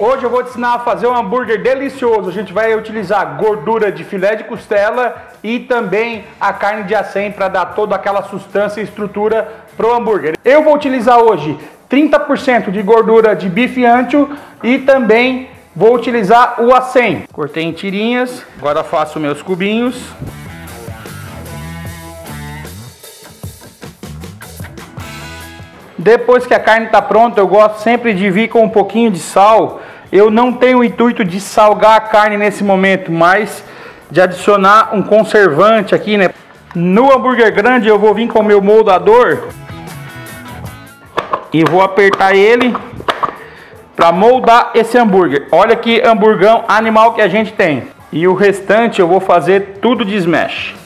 Hoje eu vou te ensinar a fazer um hambúrguer delicioso. A gente vai utilizar gordura de filé de costela e também a carne de acém para dar toda aquela sustância e estrutura pro hambúrguer. Eu vou utilizar hoje 30% de gordura de bife ancho e também vou utilizar o acém. Cortei em tirinhas, agora faço meus cubinhos. Depois que a carne está pronta, eu gosto sempre de vir com um pouquinho de sal. Eu não tenho o intuito de salgar a carne nesse momento, mas de adicionar um conservante aqui, né? No hambúrguer grande eu vou vir com o meu moldador e vou apertar ele para moldar esse hambúrguer. Olha que hamburgão animal que a gente tem. E o restante eu vou fazer tudo de smash.